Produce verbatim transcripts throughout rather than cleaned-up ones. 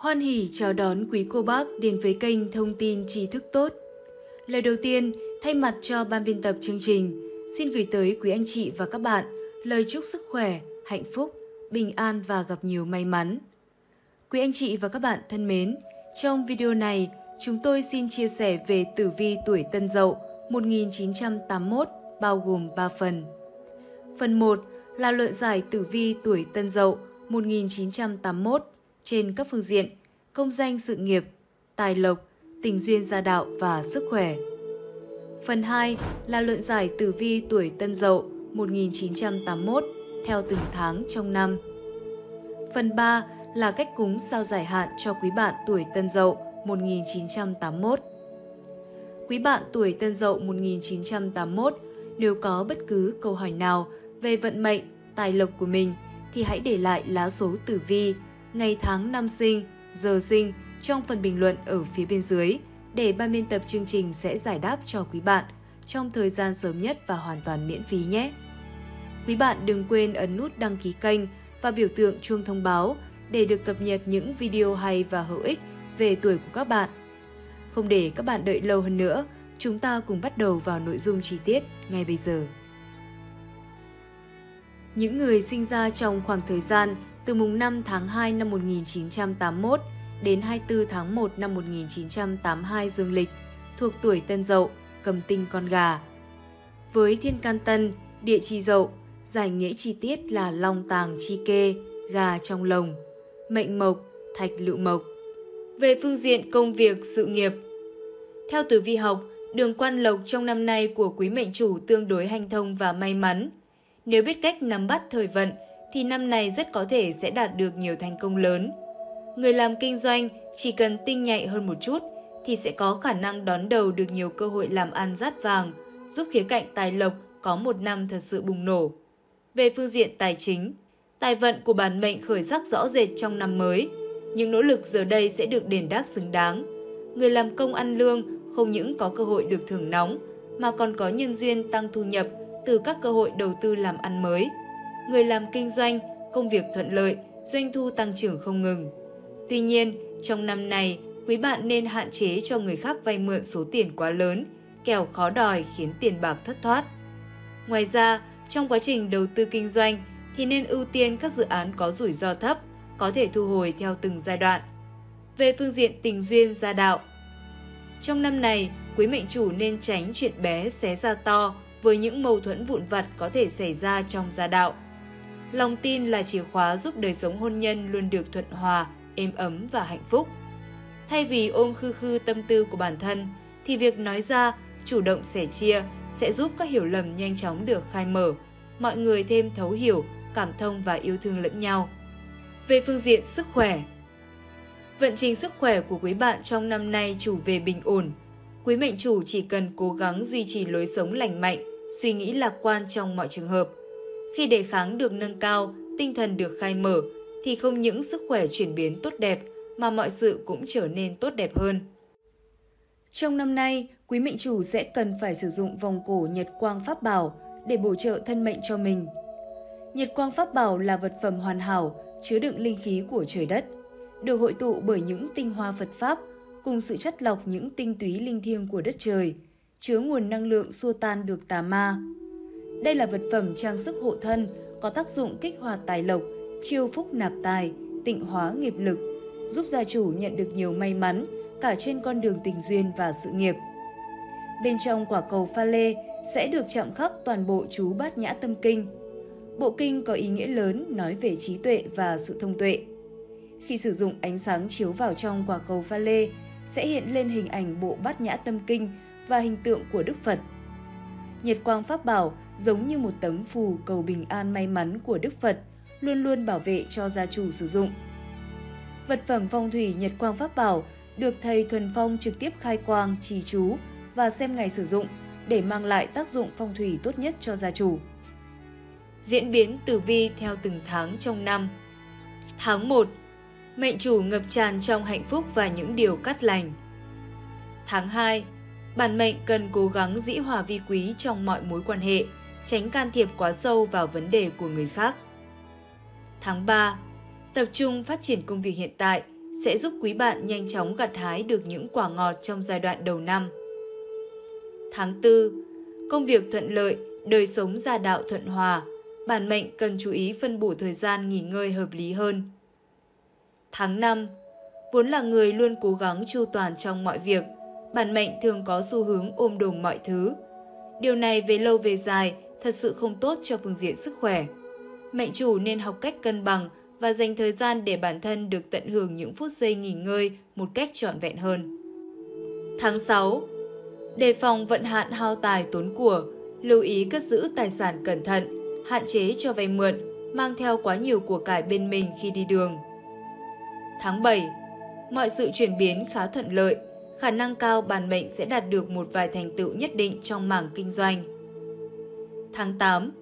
Hoan hỉ chào đón quý cô bác đến với kênh thông tin tri thức tốt. Lời đầu tiên, thay mặt cho ban biên tập chương trình, xin gửi tới quý anh chị và các bạn lời chúc sức khỏe, hạnh phúc, bình an và gặp nhiều may mắn. Quý anh chị và các bạn thân mến, trong video này, chúng tôi xin chia sẻ về tử vi tuổi Tân Dậu một nghìn chín trăm tám mươi mốt bao gồm ba phần. Phần một là luận giải tử vi tuổi Tân Dậu một nghìn chín trăm tám mươi mốt trên các phương diện công danh sự nghiệp, tài lộc, tình duyên gia đạo và sức khỏe. Phần hai là luận giải tử vi tuổi Tân Dậu một nghìn chín trăm tám mươi mốt theo từng tháng trong năm. Phần ba là cách cúng sao giải hạn cho quý bạn tuổi Tân Dậu một nghìn chín trăm tám mươi mốt. Quý bạn tuổi Tân Dậu một nghìn chín trăm tám mươi mốt nếu có bất cứ câu hỏi nào về vận mệnh, tài lộc của mình thì hãy để lại lá số tử vi, ngày tháng năm sinh, giờ sinh trong phần bình luận ở phía bên dưới để ban biên tập chương trình sẽ giải đáp cho quý bạn trong thời gian sớm nhất và hoàn toàn miễn phí nhé. Quý bạn đừng quên ấn nút đăng ký kênh và biểu tượng chuông thông báo để được cập nhật những video hay và hữu ích về tuổi của các bạn. Không để các bạn đợi lâu hơn nữa, chúng ta cùng bắt đầu vào nội dung chi tiết ngay bây giờ. Những người sinh ra trong khoảng thời gian từ mùng năm tháng hai năm một nghìn chín trăm tám mươi mốt đến hai mươi tư tháng một năm một nghìn chín trăm tám mươi hai dương lịch thuộc tuổi Tân Dậu, cầm tinh con gà. Với thiên can Tân, địa chi Dậu, giải nghĩa chi tiết là long tàng chi kê, gà trong lồng, mệnh mộc, thạch lựu mộc. Về phương diện công việc, sự nghiệp, theo tử vi học, đường quan lộc trong năm nay của quý mệnh chủ tương đối hanh thông và may mắn. Nếu biết cách nắm bắt thời vận thì năm này rất có thể sẽ đạt được nhiều thành công lớn. Người làm kinh doanh chỉ cần tinh nhạy hơn một chút thì sẽ có khả năng đón đầu được nhiều cơ hội làm ăn dát vàng, giúp khía cạnh tài lộc có một năm thật sự bùng nổ. Về phương diện tài chính, tài vận của bản mệnh khởi sắc rõ rệt trong năm mới. Những nỗ lực giờ đây sẽ được đền đáp xứng đáng. Người làm công ăn lương không những có cơ hội được thưởng nóng mà còn có nhân duyên tăng thu nhập từ các cơ hội đầu tư làm ăn mới. Người làm kinh doanh, công việc thuận lợi, doanh thu tăng trưởng không ngừng. Tuy nhiên, trong năm này, quý bạn nên hạn chế cho người khác vay mượn số tiền quá lớn, kẻo khó đòi khiến tiền bạc thất thoát. Ngoài ra, trong quá trình đầu tư kinh doanh thì nên ưu tiên các dự án có rủi ro thấp, có thể thu hồi theo từng giai đoạn. Về phương diện tình duyên gia đạo, trong năm này, quý mệnh chủ nên tránh chuyện bé xé ra to với những mâu thuẫn vụn vặt có thể xảy ra trong gia đạo. Lòng tin là chìa khóa giúp đời sống hôn nhân luôn được thuận hòa, êm ấm và hạnh phúc. Thay vì ôm khư khư tâm tư của bản thân, thì việc nói ra, chủ động sẻ chia sẽ giúp các hiểu lầm nhanh chóng được khai mở, mọi người thêm thấu hiểu, cảm thông và yêu thương lẫn nhau. Về phương diện sức khỏe, vận trình sức khỏe của quý bạn trong năm nay chủ về bình ổn. Quý mệnh chủ chỉ cần cố gắng duy trì lối sống lành mạnh, suy nghĩ lạc quan trong mọi trường hợp. Khi đề kháng được nâng cao, tinh thần được khai mở, thì không những sức khỏe chuyển biến tốt đẹp mà mọi sự cũng trở nên tốt đẹp hơn. Trong năm nay, quý mệnh chủ sẽ cần phải sử dụng vòng cổ nhật quang pháp bảo để bổ trợ thân mệnh cho mình. Nhật quang pháp bảo là vật phẩm hoàn hảo, chứa đựng linh khí của trời đất, được hội tụ bởi những tinh hoa Phật Pháp cùng sự chất lọc những tinh túy linh thiêng của đất trời, chứa nguồn năng lượng xua tan được tà ma. Đây là vật phẩm trang sức hộ thân, có tác dụng kích hoạt tài lộc, chiêu phúc nạp tài, tịnh hóa nghiệp lực, giúp gia chủ nhận được nhiều may mắn cả trên con đường tình duyên và sự nghiệp. Bên trong quả cầu pha lê sẽ được chạm khắc toàn bộ chú Bát Nhã Tâm Kinh. Bộ kinh có ý nghĩa lớn nói về trí tuệ và sự thông tuệ. Khi sử dụng ánh sáng chiếu vào trong quả cầu pha lê, sẽ hiện lên hình ảnh bộ Bát Nhã Tâm Kinh và hình tượng của Đức Phật. Nhật quang pháp bảo giống như một tấm phù cầu bình an may mắn của Đức Phật, luôn luôn bảo vệ cho gia chủ sử dụng. Vật phẩm phong thủy nhật quang pháp bảo được thầy Thuần Phong trực tiếp khai quang, trì chú và xem ngày sử dụng để mang lại tác dụng phong thủy tốt nhất cho gia chủ. Diễn biến tử vi theo từng tháng trong năm. Tháng một, mệnh chủ ngập tràn trong hạnh phúc và những điều cát lành. Tháng hai, bản mệnh cần cố gắng dĩ hòa vi quý trong mọi mối quan hệ, tránh can thiệp quá sâu vào vấn đề của người khác. Tháng ba, tập trung phát triển công việc hiện tại sẽ giúp quý bạn nhanh chóng gặt hái được những quả ngọt trong giai đoạn đầu năm. Tháng tư. Công việc thuận lợi, đời sống gia đạo thuận hòa. Bản mệnh cần chú ý phân bổ thời gian nghỉ ngơi hợp lý hơn. Tháng năm. Vốn là người luôn cố gắng chu toàn trong mọi việc, bản mệnh thường có xu hướng ôm đồm mọi thứ. Điều này về lâu về dài thật sự không tốt cho phương diện sức khỏe. Mệnh chủ nên học cách cân bằng và dành thời gian để bản thân được tận hưởng những phút giây nghỉ ngơi một cách trọn vẹn hơn. Tháng sáu. Đề phòng vận hạn hao tài tốn của, lưu ý cất giữ tài sản cẩn thận, hạn chế cho vay mượn, mang theo quá nhiều của cải bên mình khi đi đường. Tháng bảy. Mọi sự chuyển biến khá thuận lợi, khả năng cao bản mệnh sẽ đạt được một vài thành tựu nhất định trong mảng kinh doanh. Tháng tám.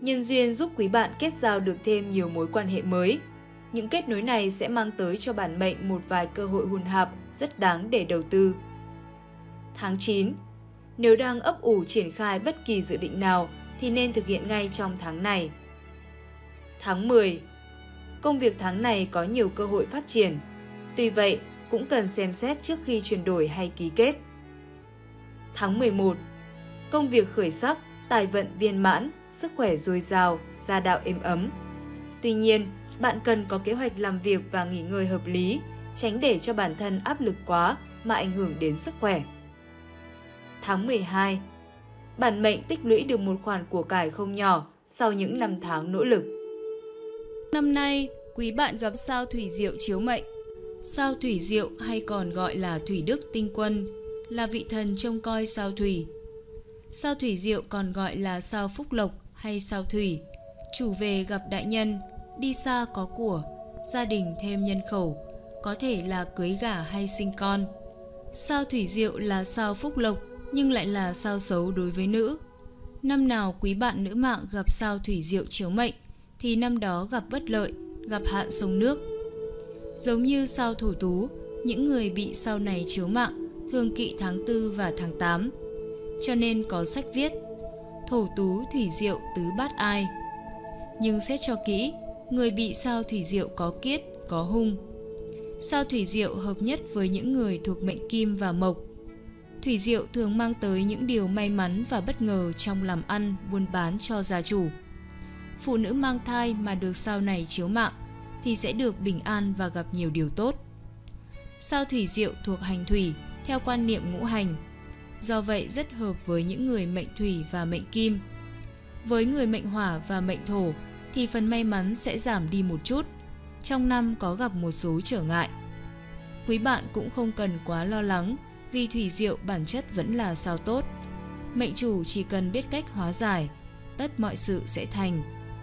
Nhân duyên giúp quý bạn kết giao được thêm nhiều mối quan hệ mới. Những kết nối này sẽ mang tới cho bản mệnh một vài cơ hội hùn hạp rất đáng để đầu tư. Tháng chín. Nếu đang ấp ủ triển khai bất kỳ dự định nào thì nên thực hiện ngay trong tháng này. Tháng mười. Công việc tháng này có nhiều cơ hội phát triển. Tuy vậy, cũng cần xem xét trước khi chuyển đổi hay ký kết. Tháng mười một. Công việc khởi sắc, tài vận viên mãn, sức khỏe dồi dào, gia đạo êm ấm. Tuy nhiên, bạn cần có kế hoạch làm việc và nghỉ ngơi hợp lý, tránh để cho bản thân áp lực quá mà ảnh hưởng đến sức khỏe. Tháng mười hai. Bản mệnh tích lũy được một khoản của cải không nhỏ sau những năm tháng nỗ lực. Năm nay, quý bạn gặp sao thủy diệu chiếu mệnh. Sao thủy diệu hay còn gọi là thủy đức tinh quân, là vị thần trông coi sao thủy. Sao thủy diệu còn gọi là sao phúc lộc hay sao thủy. Chủ về gặp đại nhân, đi xa có của, gia đình thêm nhân khẩu, có thể là cưới gả hay sinh con. Sao thủy diệu là sao phúc lộc nhưng lại là sao xấu đối với nữ. Năm nào quý bạn nữ mạng gặp sao thủy diệu chiếu mệnh thì năm đó gặp bất lợi, gặp hạn sông nước. Giống như sao thổ tú, những người bị sao này chiếu mạng thường kỵ tháng tư và tháng tám. Cho nên có sách viết thổ tú thủy diệu tứ bát ai. Nhưng xét cho kỹ, người bị sao thủy diệu có kiết, có hung. Sao thủy diệu hợp nhất với những người thuộc mệnh kim và mộc. Thủy diệu thường mang tới những điều may mắn và bất ngờ trong làm ăn, buôn bán cho gia chủ. Phụ nữ mang thai mà được sao này chiếu mạng thì sẽ được bình an và gặp nhiều điều tốt. Sao thủy diệu thuộc hành thủy theo quan niệm ngũ hành, do vậy rất hợp với những người mệnh thủy và mệnh kim. Với người mệnh hỏa và mệnh thổ thì phần may mắn sẽ giảm đi một chút, trong năm có gặp một số trở ngại. Quý bạn cũng không cần quá lo lắng vì thủy diệu bản chất vẫn là sao tốt. Mệnh chủ chỉ cần biết cách hóa giải, tất mọi sự sẽ thành,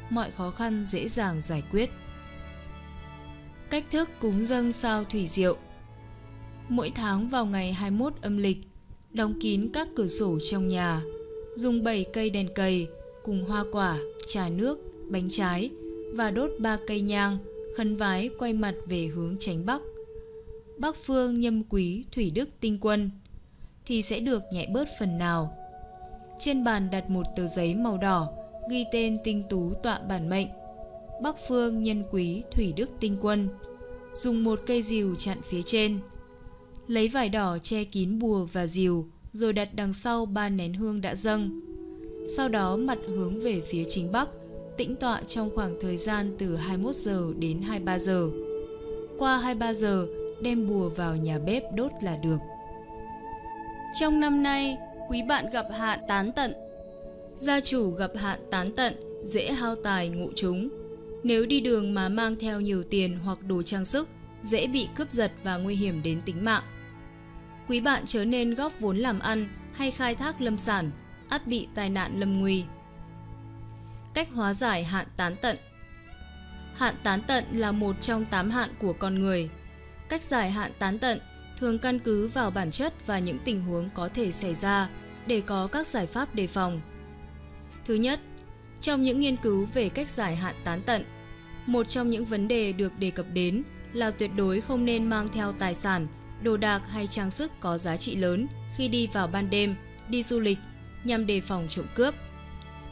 mọi khó khăn dễ dàng giải quyết. Cách thức cúng dâng sao thủy diệu. Mỗi tháng vào ngày hai mươi mốt âm lịch, đóng kín các cửa sổ trong nhà, dùng bảy cây đèn cầy cùng hoa quả, trà nước, bánh trái và đốt ba cây nhang, khấn vái quay mặt về hướng chánh bắc. Bắc phương nhâm quý thủy đức tinh quân thì sẽ được nhẹ bớt phần nào. Trên bàn đặt một tờ giấy màu đỏ ghi tên tinh tú tọa bản mệnh, bắc phương nhân quý thủy đức tinh quân, dùng một cây diều chặn phía trên. Lấy vải đỏ che kín bùa và diều rồi đặt đằng sau ba nén hương đã dâng. Sau đó mặt hướng về phía chính bắc, tĩnh tọa trong khoảng thời gian từ hai mươi mốt giờ đến hai mươi ba giờ. Qua hai mươi ba giờ, đem bùa vào nhà bếp đốt là được. Trong năm nay, quý bạn gặp hạn tán tận. Gia chủ gặp hạn tán tận, dễ hao tài ngộ trúng. Nếu đi đường mà mang theo nhiều tiền hoặc đồ trang sức, dễ bị cướp giật và nguy hiểm đến tính mạng. Quý bạn chớ nên góp vốn làm ăn hay khai thác lâm sản, ắt bị tai nạn lâm nguy. Cách hóa giải hạn tán tận. Hạn tán tận là một trong tám hạn của con người. Cách giải hạn tán tận thường căn cứ vào bản chất và những tình huống có thể xảy ra để có các giải pháp đề phòng. Thứ nhất, trong những nghiên cứu về cách giải hạn tán tận, một trong những vấn đề được đề cập đến là tuyệt đối không nên mang theo tài sản, đồ đạc hay trang sức có giá trị lớn khi đi vào ban đêm, đi du lịch nhằm đề phòng trộm cướp.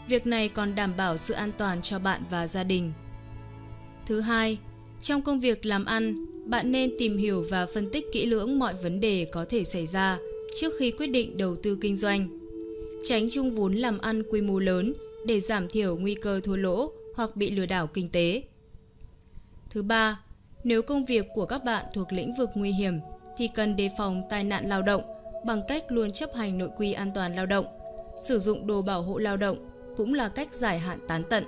Việc này còn đảm bảo sự an toàn cho bạn và gia đình. Thứ hai, trong công việc làm ăn, Bạn nên tìm hiểu và phân tích kỹ lưỡng mọi vấn đề có thể xảy ra trước khi quyết định đầu tư kinh doanh. Tránh chung vốn làm ăn quy mô lớn để giảm thiểu nguy cơ thua lỗ hoặc bị lừa đảo kinh tế. Thứ ba, nếu công việc của các bạn thuộc lĩnh vực nguy hiểm thì cần đề phòng tai nạn lao động bằng cách luôn chấp hành nội quy an toàn lao động. Sử dụng đồ bảo hộ lao động cũng là cách giải hạn tán tận.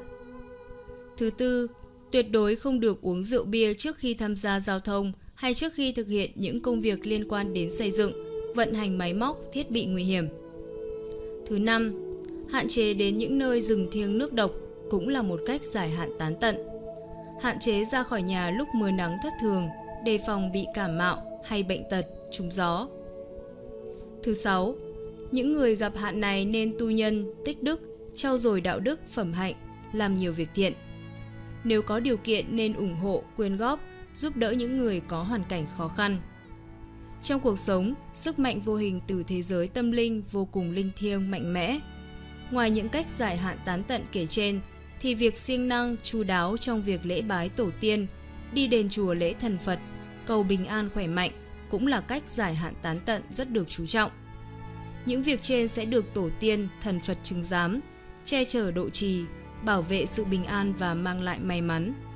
Thứ tư, tuyệt đối không được uống rượu bia trước khi tham gia giao thông hay trước khi thực hiện những công việc liên quan đến xây dựng, vận hành máy móc, thiết bị nguy hiểm. Thứ năm, hạn chế đến những nơi rừng thiêng nước độc cũng là một cách giải hạn tán tận. Hạn chế ra khỏi nhà lúc mưa nắng thất thường, đề phòng bị cảm mạo hay bệnh tật, trúng gió. Thứ sáu, những người gặp hạn này nên tu nhân, tích đức, trau dồi đạo đức, phẩm hạnh, làm nhiều việc thiện. Nếu có điều kiện nên ủng hộ, quyên góp, giúp đỡ những người có hoàn cảnh khó khăn. Trong cuộc sống, sức mạnh vô hình từ thế giới tâm linh vô cùng linh thiêng, mạnh mẽ. Ngoài những cách giải hạn tán tận kể trên, thì việc siêng năng, chu đáo trong việc lễ bái tổ tiên, đi đền chùa lễ thần Phật, cầu bình an khỏe mạnh cũng là cách giải hạn tán tận rất được chú trọng. Những việc trên sẽ được tổ tiên, thần Phật chứng giám, che chở độ trì, bảo vệ sự bình an và mang lại may mắn.